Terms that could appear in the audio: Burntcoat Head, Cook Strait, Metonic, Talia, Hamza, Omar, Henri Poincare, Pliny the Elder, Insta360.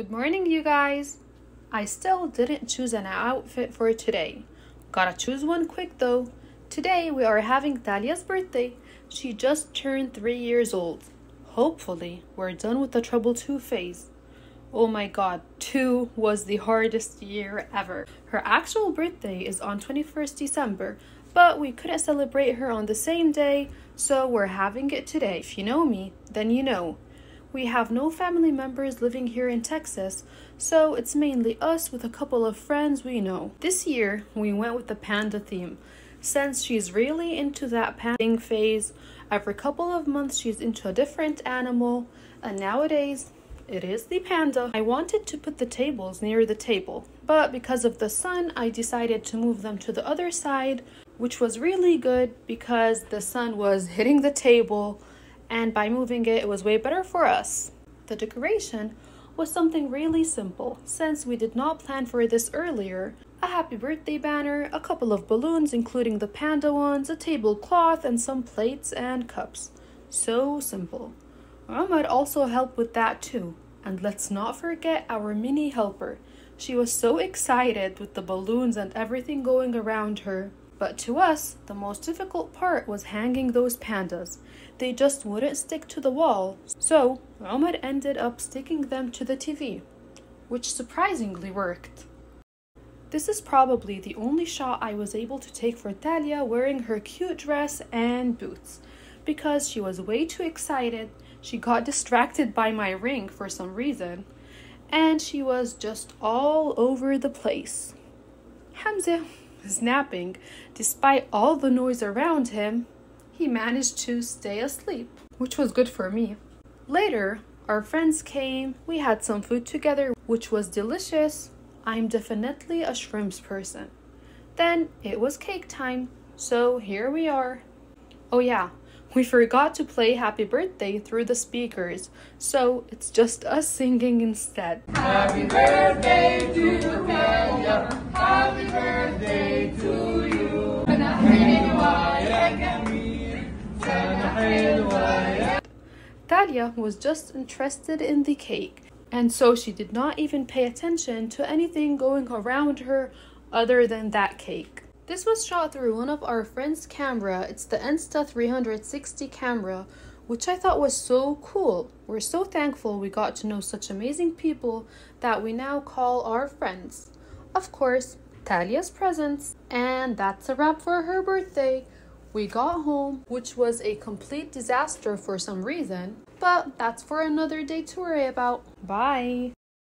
Good morning, you guys. I still didn't choose an outfit for today. Gotta choose one quick though. Today we are having Talia's birthday. She just turned 3 years old. Hopefully we're done with the trouble 2 phase. Oh my god, 2 was the hardest year ever. Her actual birthday is on 21st December, but we couldn't celebrate her on the same day, so we're having it today. If you know me, then you know. We have no family members living here in Texas, so it's mainly us with a couple of friends we know. This year, we went with the panda theme. Since she's really into that panning phase, every couple of months she's into a different animal, and nowadays, it is the panda. I wanted to put the tables near the table, but because of the sun, I decided to move them to the other side, which was really good because the sun was hitting the table. And by moving it, it was way better for us. The decoration was something really simple since we did not plan for this earlier. A happy birthday banner, a couple of balloons including the panda ones, a tablecloth, and some plates and cups. So simple. Omar also helped with that too. And let's not forget our mini helper. She was so excited with the balloons and everything going around her. But to us, the most difficult part was hanging those pandas. They just wouldn't stick to the wall, so Omar ended up sticking them to the TV, which surprisingly worked. This is probably the only shot I was able to take for Talia wearing her cute dress and boots. Because she was way too excited, she got distracted by my ring for some reason, and she was just all over the place. Hamza was napping. Despite all the noise around him, he managed to stay asleep, which was good for me. Later, our friends came. We had some food together, which was delicious. I'm definitely a shrimps person. Then it was cake time, so here we are. Oh yeah, we forgot to play Happy Birthday through the speakers, so it's just us singing instead. Happy birthday to Talia. Happy birthday to you. Talia was just interested in the cake, and so she did not even pay attention to anything going around her other than that cake. This was shot through one of our friend's camera. It's the Insta360 camera, which I thought was so cool. We're so thankful we got to know such amazing people that we now call our friends. Of course, Talia's presents. And that's a wrap for her birthday. We got home, which was a complete disaster for some reason, but that's for another day to worry about. Bye!